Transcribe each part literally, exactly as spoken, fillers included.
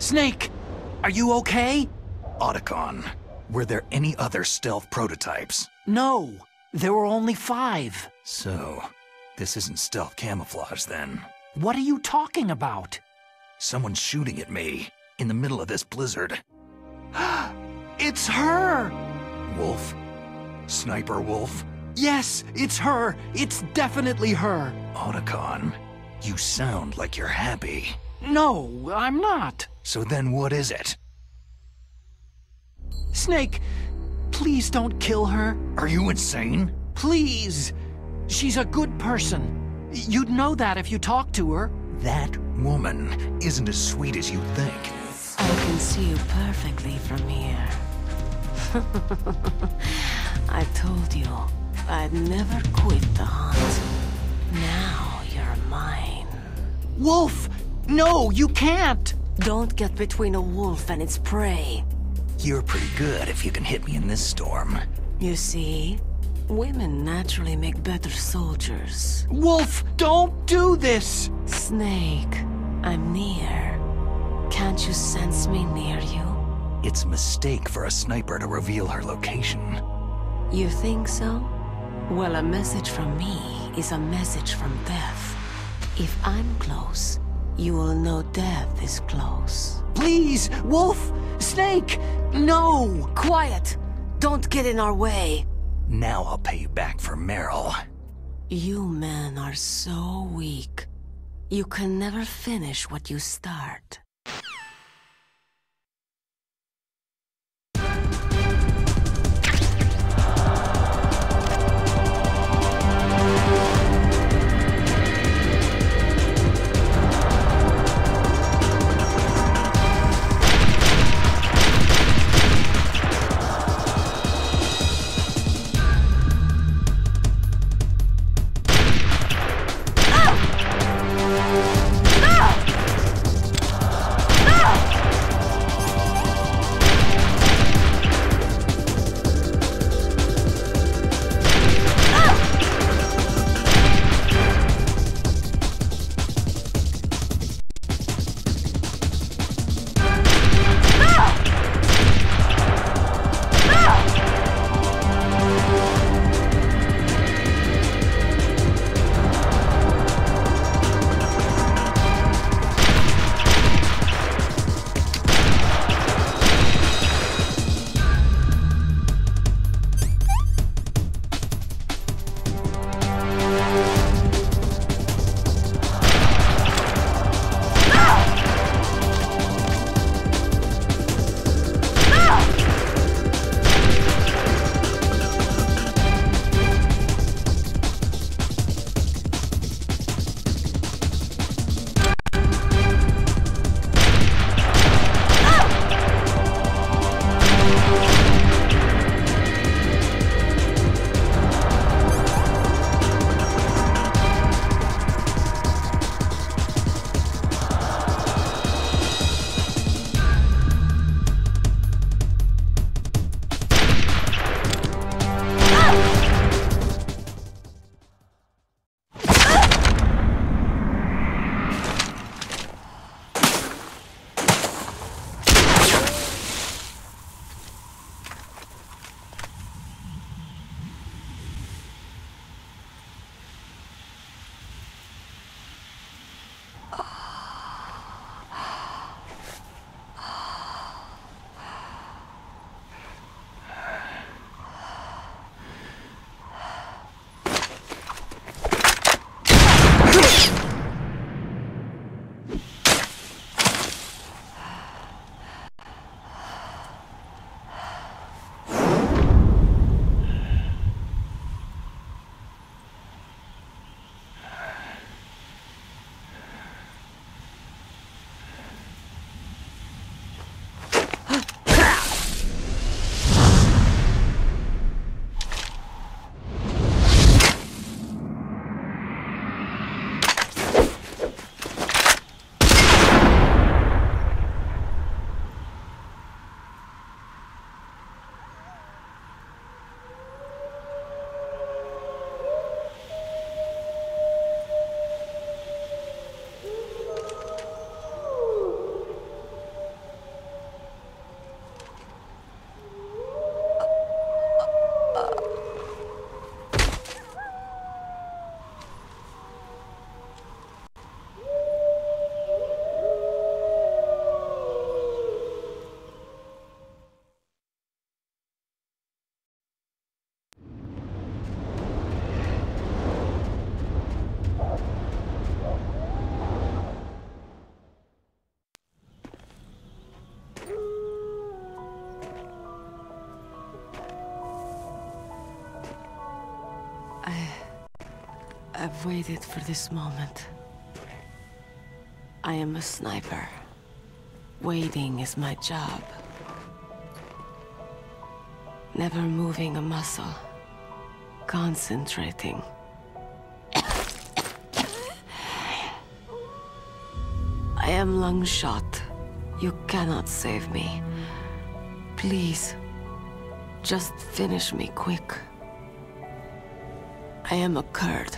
Snake, are you okay? Otacon, were there any other stealth prototypes? No, there were only five. So, this isn't stealth camouflage then. What are you talking about? Someone's shooting at me in the middle of this blizzard. It's her! Wolf? Sniper Wolf? Yes, it's her. It's definitely her. Otacon, you sound like you're happy. No, I'm not. So then what is it? Snake, please don't kill her. Are you insane? Please. She's a good person. You'd know that if you talked to her. That woman isn't as sweet as you think. I can see you perfectly from here. I told you, I'd never quit the hunt. Now you're mine. Wolf! No, you can't! Don't get between a wolf and its prey. You're pretty good if you can hit me in this storm. You see? Women naturally make better soldiers. Wolf, don't do this! Snake, I'm near. Can't you sense me near you? It's a mistake for a sniper to reveal her location. You think so? Well, a message from me is a message from death. If I'm close, you will know death is close. Please, Wolf! Snake! No! Quiet! Don't get in our way. Now I'll pay you back for Meryl. You men are so weak. You can never finish what you start. I've waited for this moment. I am a sniper. Waiting is my job. Never moving a muscle. Concentrating. I am lung shot. You cannot save me. Please, just finish me quick. I am a Kurd.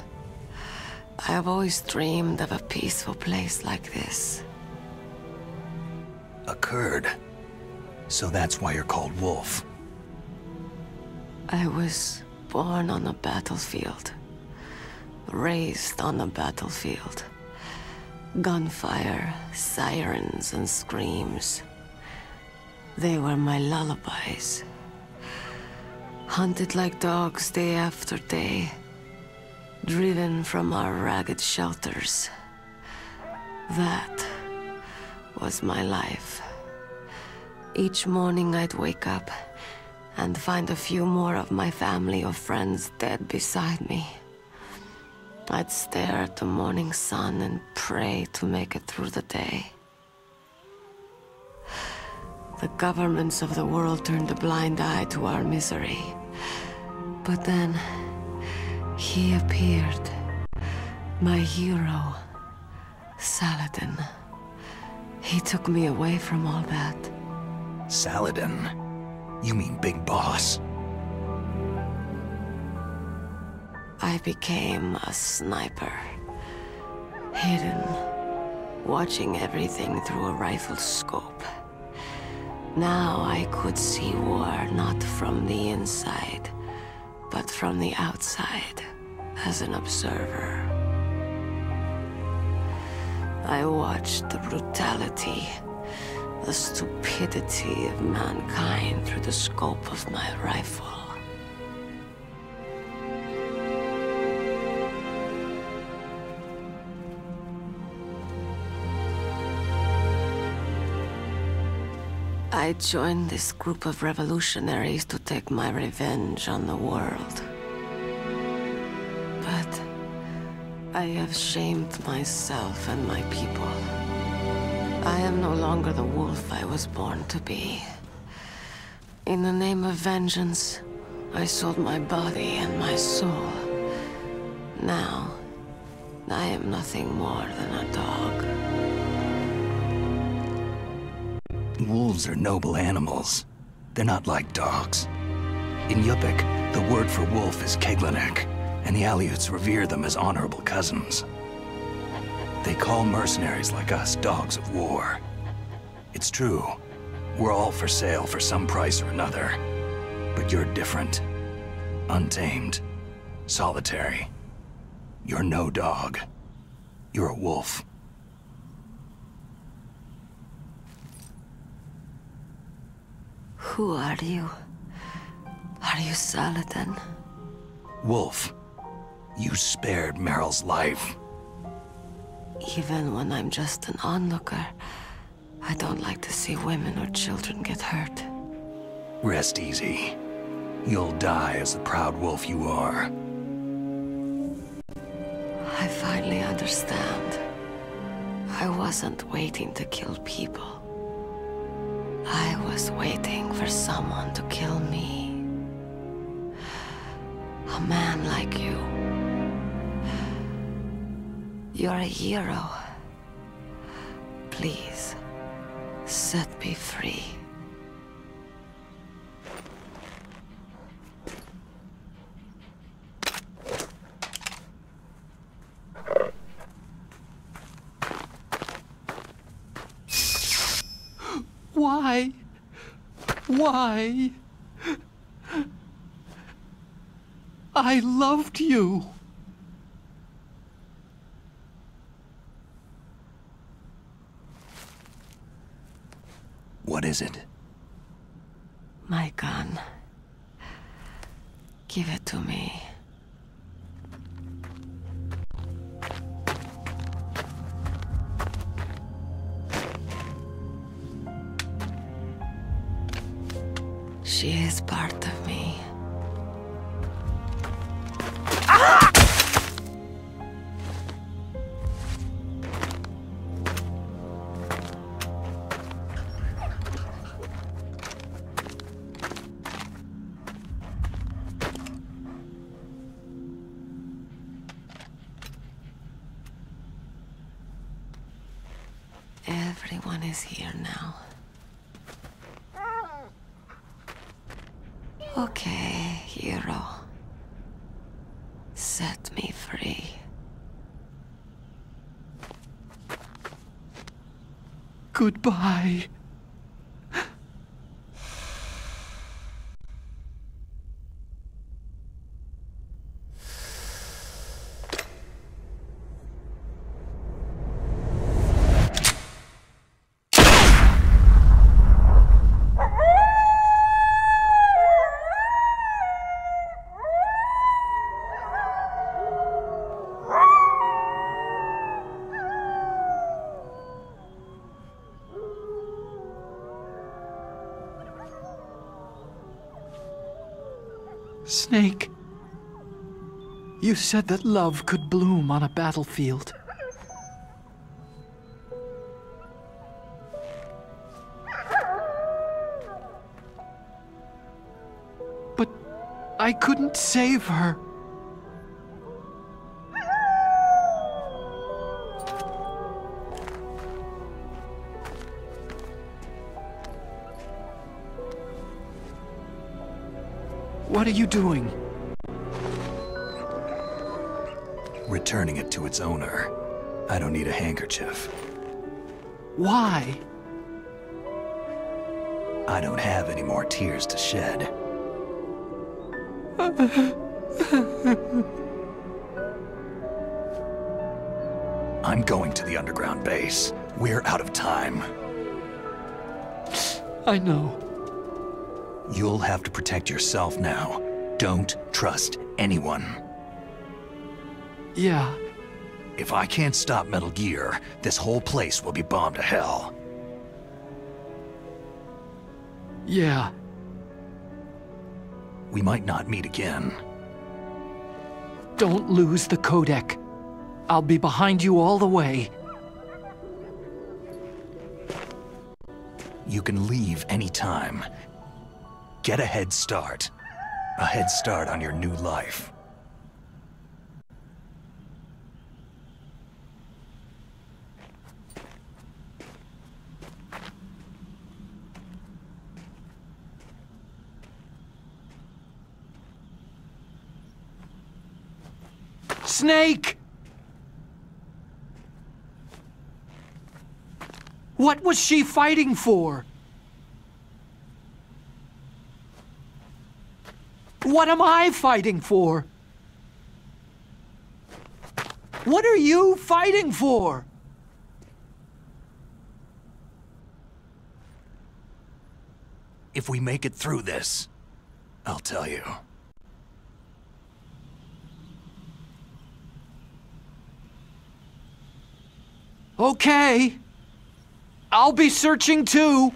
I have always dreamed of a peaceful place like this. A Kurd? So that's why you're called Wolf. I was born on the battlefield. Raised on the battlefield. Gunfire, sirens, and screams. They were my lullabies. Hunted like dogs day after day. Driven from our ragged shelters. That was my life. Each morning I'd wake up and find a few more of my family or friends dead beside me. I'd stare at the morning sun and pray to make it through the day. The governments of the world turned a blind eye to our misery. But then, he appeared. My hero, Saladin. He took me away from all that. Saladin? You mean Big Boss? I became a sniper. Hidden. Watching everything through a rifle scope. Now I could see war not from the inside, but from the outside, as an observer. I watched the brutality, the stupidity of mankind through the scope of my rifle. I joined this group of revolutionaries to take my revenge on the world. But I have shamed myself and my people. I am no longer the wolf I was born to be. In the name of vengeance, I sold my body and my soul. Now, I am nothing more than a dog. Wolves are noble animals. They're not like dogs. In Yupik, the word for wolf is Kegluneq, and the Aleuts revere them as honorable cousins. They call mercenaries like us dogs of war. It's true, we're all for sale for some price or another. But you're different. Untamed. Solitary. You're no dog. You're a wolf. Who are you? Are you Saladin? Wolf, you spared Meryl's life. Even when I'm just an onlooker, I don't like to see women or children get hurt. Rest easy. You'll die as the proud wolf you are. I finally understand. I wasn't waiting to kill people. I was waiting for someone to kill me. A man like you. You're a hero. Please, set me free. Why? Why? I loved you. What is it? My gun. Give it to me. She is part of me. Ah! Everyone is here now. Okay, hero. Set me free. Goodbye. Snake, you said that love could bloom on a battlefield. But I couldn't save her. What are you doing? Returning it to its owner. I don't need a handkerchief. Why? I don't have any more tears to shed. I'm going to the underground base. We're out of time. I know. You'll have to protect yourself now. Don't trust anyone. Yeah. If I can't stop Metal Gear, this whole place will be bombed to hell. Yeah. We might not meet again. Don't lose the codec. I'll be behind you all the way. You can leave anytime. Get a head start. A head start on your new life. Snake! What was she fighting for? What am I fighting for? What are you fighting for? If we make it through this, I'll tell you. Okay. I'll be searching too.